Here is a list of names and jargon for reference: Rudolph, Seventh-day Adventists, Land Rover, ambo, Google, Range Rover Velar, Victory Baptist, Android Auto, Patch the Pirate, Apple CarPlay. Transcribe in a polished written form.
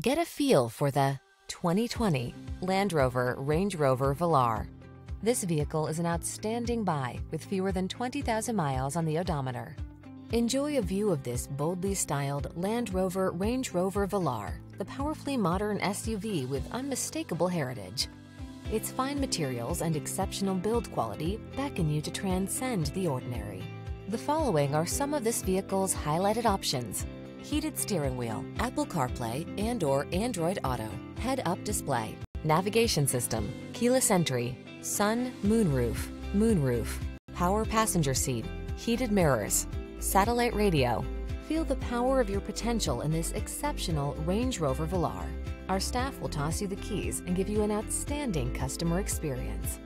Get a feel for the 2020 Land Rover Range Rover Velar. This vehicle is an outstanding buy with fewer than 20,000 miles on the odometer. Enjoy a view of this boldly styled Land Rover Range Rover Velar, the powerfully modern SUV with unmistakable heritage. Its fine materials and exceptional build quality beckon you to transcend the ordinary. The following are some of this vehicle's highlighted options: heated steering wheel, Apple CarPlay and/or Android Auto, head-up display, navigation system, keyless entry, sun, moonroof, power passenger seat, heated mirrors, satellite radio. Feel the power of your potential in this exceptional Range Rover Velar. Our staff will toss you the keys and give you an outstanding customer experience.